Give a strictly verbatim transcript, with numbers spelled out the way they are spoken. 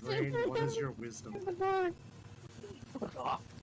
the Train, what is your wisdom?